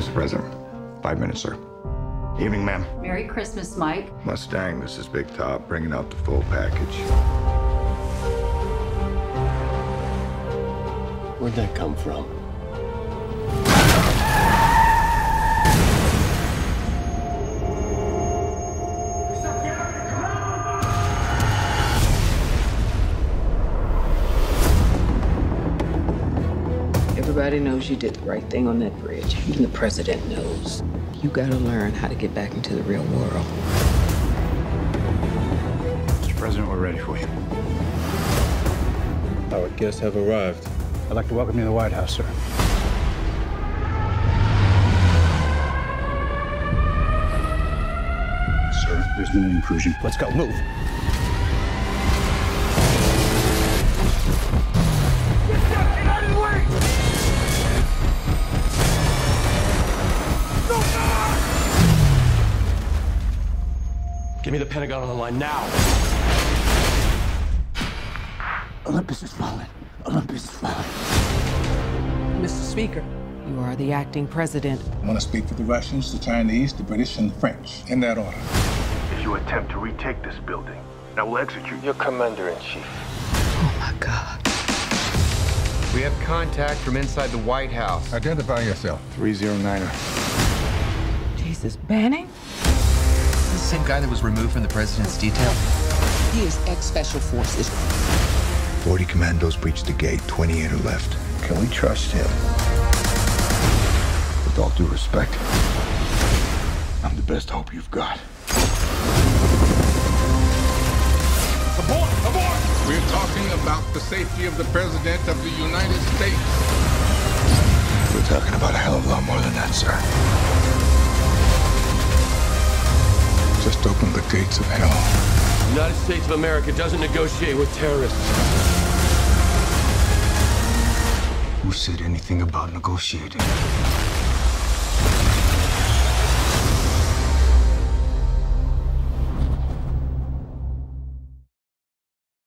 Mr. President, 5 minutes, sir. Evening, ma'am. Merry Christmas, Mike. Mustang, this is Big Top, bringing out the full package. Where'd that come from? Everybody knows you did the right thing on that bridge. Even the president knows. You gotta learn how to get back into the real world. Mr. President, we're ready for you. Our guests have arrived. I'd like to welcome you to the White House, sir. Sir, there's been an intrusion. Let's go, move. Give me the Pentagon on the line now. Olympus has fallen. Olympus has fallen. Mr. Speaker, you are the acting president. I want to speak for the Russians, the Chinese, the British, and the French. In that order. If you attempt to retake this building, I will execute your commander-in-chief. Oh, my God. We have contact from inside the White House. Identify yourself. 309er. Jesus, Banning? The same guy that was removed from the president's detail? He is ex-Special Forces. 40 commandos breached the gate, 28 are left. Can we trust him? With all due respect, I'm the best hope you've got. Abort! Abort! We're talking about the safety of the President of the United States. We're talking about a hell of a lot more than that, sir. Just open the gates of hell. The United States of America doesn't negotiate with terrorists. Who said anything about negotiating?